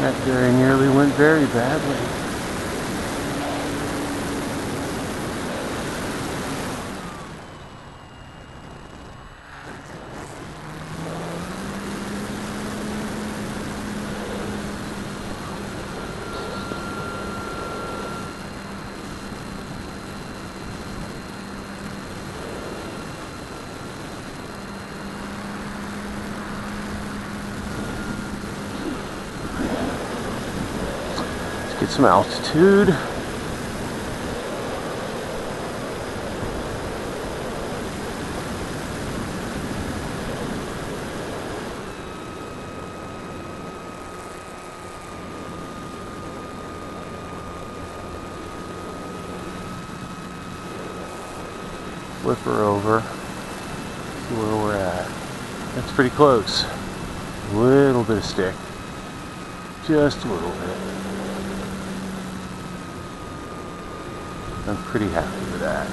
That very nearly went very badly. Get some altitude. Flip her over. See where we're at. That's pretty close. A little bit of stick. Just a little bit. I'm pretty happy with that.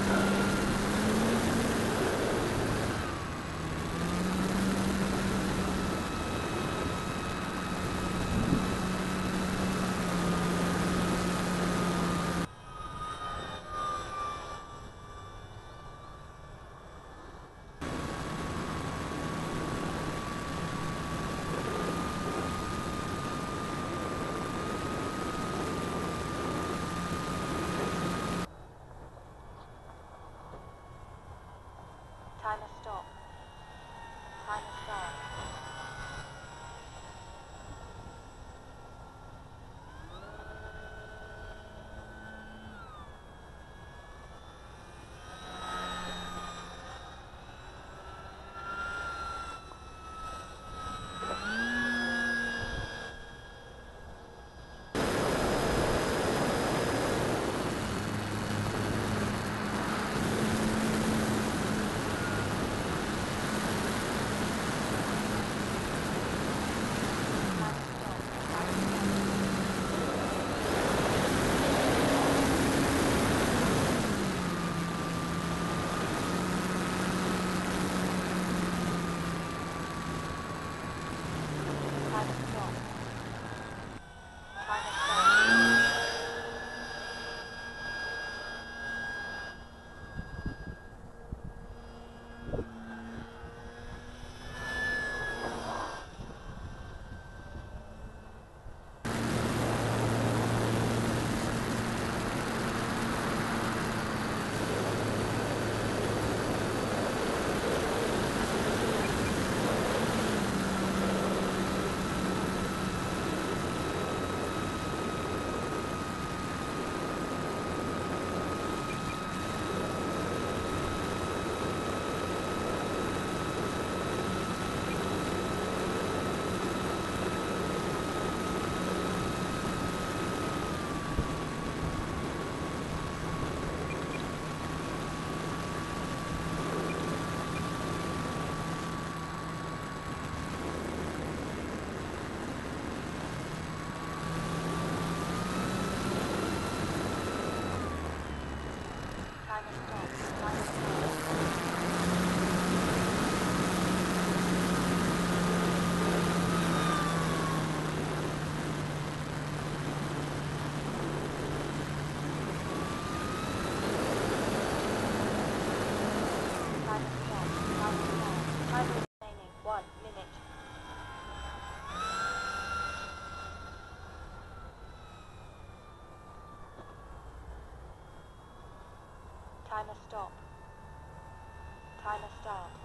Timer stop. Timer start.